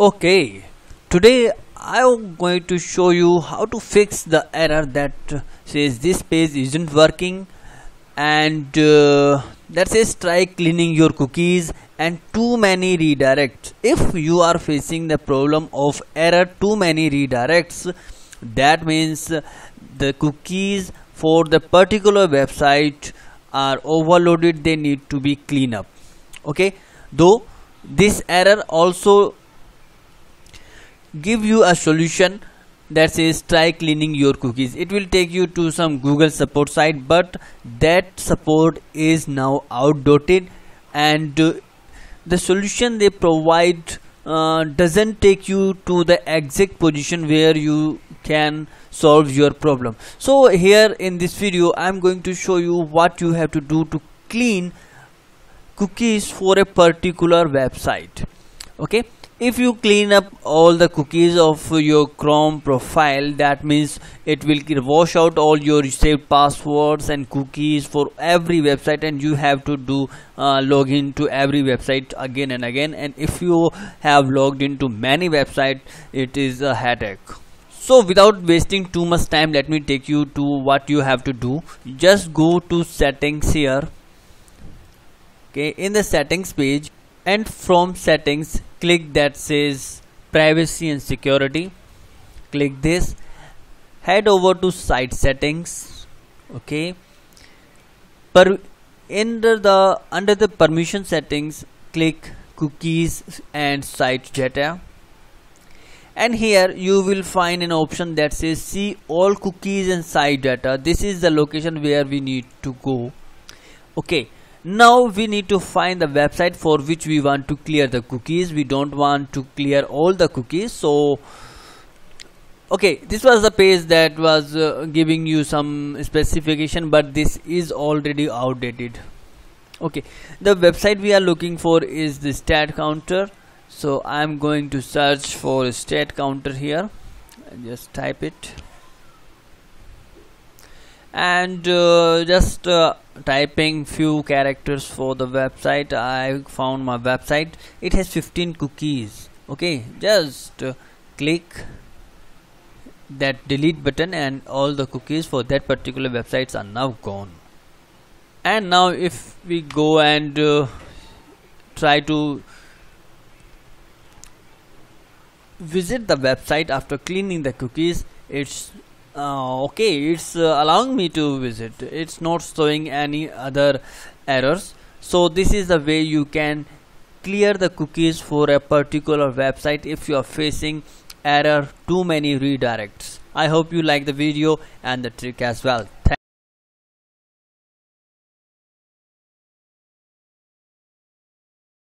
Okay, today I'm going to show you how to fix the error that says this page isn't working and that says try cleaning your cookies and too many redirects. If you are facing the problem of error too many redirects, that means the cookies for the particular website are overloaded, they need to be cleaned up. Okay, though this error also give you a solution that says try cleaning your cookies. It will take you to some Google support site, but that support is now outdated and the solution they provide doesn't take you to the exact position where you can solve your problem. So here in this video I'm going to show you what you have to do to clean cookies for a particular website. Okay, if you clean up all the cookies of your Chrome profile, that means it will wash out all your saved passwords and cookies for every website, and you have to do login to every website again and again, and if you have logged into many websites it is a headache. So without wasting too much time, let me take you to what you have to do. Just go to settings here, okay, in the settings page, and from settings click that says privacy and security. Click this, head over to site settings. Okay, under the permission settings click cookies and site data, and here you will find an option that says see all cookies and site data. This is the location where we need to go. Okay, now we need to find the website for which we want to clear the cookies. We don't want to clear all the cookies. So okay, this was the page that was giving you some specification, but this is already outdated. Okay, the website we are looking for is the StatCounter, so I'm going to search for StatCounter here and just type it and typing few characters for the website. I found my website. It has 15 cookies. Okay, just click that delete button and all the cookies for that particular websites are now gone. And now if we go and try to visit the website after cleaning the cookies, it's okay, it's allowing me to visit. It's not showing any other errors. So this is the way you can clear the cookies for a particular website if you are facing error too many redirects. I hope you like the video and the trick as well.